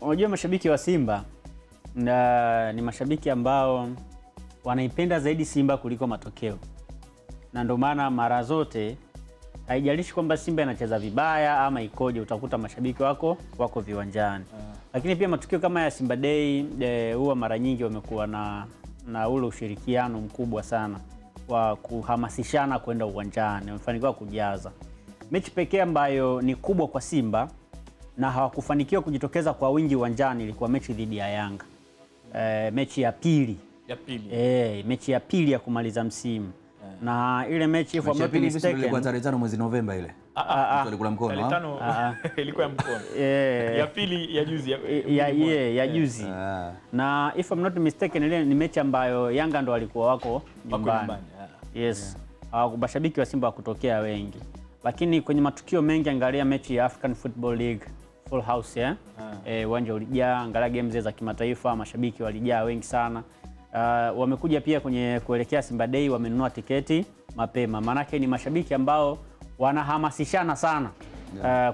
unajua mashabiki wa Simba na ni mashabiki ambao wanaipenda zaidi Simba kuliko matokeo. Na ndio maana mara zote haijalishi kwamba Simba inacheza vibaya ama ikoje, utakuta mashabiki wako viwanjani. Lakini pia matukio kama ya Simba Day huwa mara nyingi wamekuwa na ule ushirikiano mkubwa sana wa kuhamasishana kwenda uwanjani. Wamefanikiwa kujaza. Mechi pekee ambayo ni kubwa kwa Simba na hawakufanikiwa kujitokeza kwa wingi uwanjani ilikuwa mechi dhidi ya Yanga. Mechi ya pili. Mechi ya pili ya kumaliza msimu. Na ile mechi kwa mapili mistake ilikuwa tarehe 5 mwezi Novemba ile. Ilikuwa mkono. Tarehe 5 ilikuwa mkono. Ya pili ya juzi ya juzi. Na if I'm not mistaken ile ni mechi ambayo Yanga ndo walikuwa wako nyumbani. Yes. Mashabiki wa Simba wakutokea wengi. Lakini kwenye matukio mengi, angalia mechi ya African Football League full house uwanja ulijaa, angalia games za kimataifa mashabiki walijaa wengi sana. Wamekuja pia kwenye kuelekea Simba Day wamenunua tiketi mapema. Manake ni mashabiki ambao wanahamasishana sana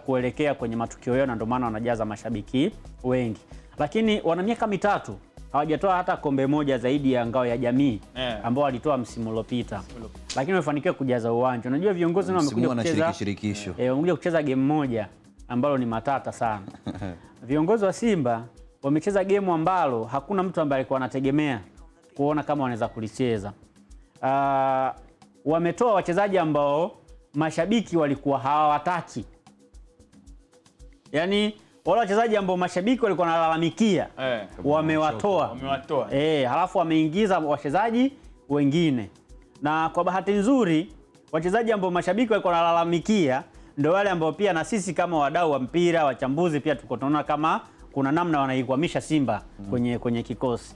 kuelekea kwenye matukio yao, na ndio maana wanajaza mashabiki wengi. Lakini wana miaka mitatu hawajatoa hata kombe moja zaidi ya ngao ya jamii ambao walitoa msimu uliopita. Lakini wamefanikiwa kujaza uwanja. Unajua viongozi nao wamekuja kucheza shirikisho. Wamekuja kucheza game moja ambalo ni matata sana. Viongozi wa Simba wamecheza game ambalo hakuna mtu ambaye alikuwa anategemea kuona kama wanaweza kulicheza. Wametoa wachezaji ambao mashabiki walikuwa hawataki. Yaani wale wachezaji ambao mashabiki walikuwa wanalalamikia wamewatoa. Halafu wameingiza wachezaji wengine. Na kwa bahati nzuri wachezaji ambao mashabiki walikuwa wanalalamikia ndio wale ambao pia na sisi kama wadau wa mpira, wachambuzi pia tuko tunaona kama kuna namna wanaikwamisha Simba kwenye kikosi.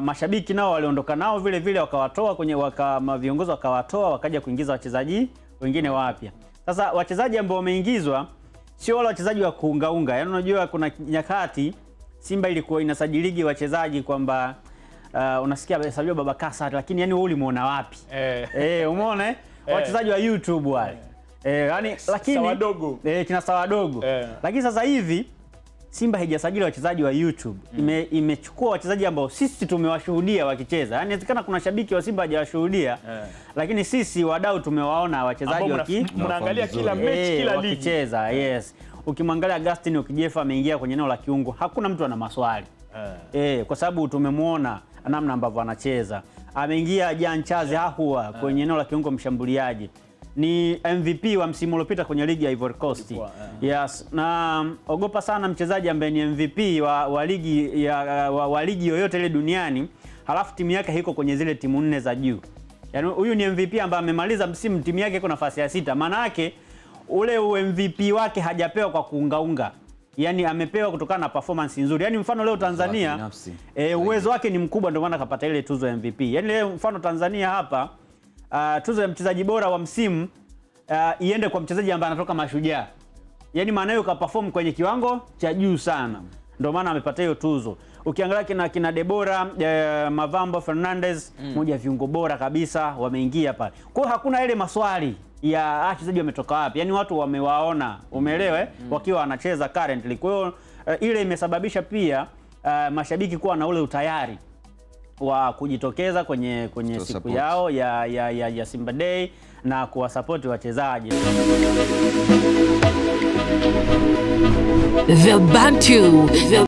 Mashabiki nao waliondoka nao vile vile, wakawatoa kwenye viongozi wakawatoa, wakaja kuingiza wachezaji wengine wapya. Sasa wachezaji ambao wameingizwa sio wale wachezaji wa kuungaunga. Yaani unajua kuna nyakati Simba ilikuwa inasajiligi wachezaji kwamba unasikia hesabiwa Baba Kasa, lakini yani wewe ulimuona wapi? Umeona wachezaji wa YouTube wale. Yani lakini wadogo. Kina sawadogo. Lakini sasa hivi Simba haijasajili wachezaji wa YouTube. Imechukua wachezaji ambao sisi tumewashuhudia wakicheza. Yaani inawezekana kuna shabiki wa Simba hajawashuhudia. Lakini sisi wadau tumewaona wachezaji mnaangalia kila mechi kila ligi wakicheza. Yes. Ukimwangalia Agustin ukijefa ameingia kwenye eneo la kiungo, hakuna mtu ana maswali. Kwa sababu tumemuona namna ambavyo anacheza. Ameingia Janchaze Hahua kwenye eneo la kiungo mshambuliaji. Ni MVP wa msimu uliopita kwenye ligi ya Ivory Coast. Yes, na ogopa sana mchezaji ambaye ni MVP wa ligi yoyote ile duniani, halafu timu yake haiko kwenye zile timu 4 za juu. Yaani huyu ni MVP ambaye amemaliza msimu timu yake iko nafasi ya 6. Maana yake ule MVP wake hajapewa kwa kuungaunga. Yaani amepewa kutokana na performance nzuri. Yaani mfano leo Tanzania uwezo wake ni mkubwa, ndio maana kapata ile tuzo ya MVP. Yaani leo mfano Tanzania hapa tuzo ya mchezaji bora wa msimu iende kwa mchezaji ambaye anatoka Mashujaa. Yaani maana yake kaperform kwenye kiwango cha juu sana. Ndio maana amepata hiyo tuzo. Ukiangalia kina Debora, Mavambo Fernandez, mmoja viungo bora kabisa wameingia pale. Kwa hiyo hakuna ile maswali ya wachezaji wametoka wapi. Yaani watu wamewaona, umeelewe, wakiwa wanacheza currently. Kwa hiyo ile imesababisha pia mashabiki kuwa na ule utayari wa kujitokeza kwenye siku yao ya Simba Day na kuwasupport wachezaji. The Bantu.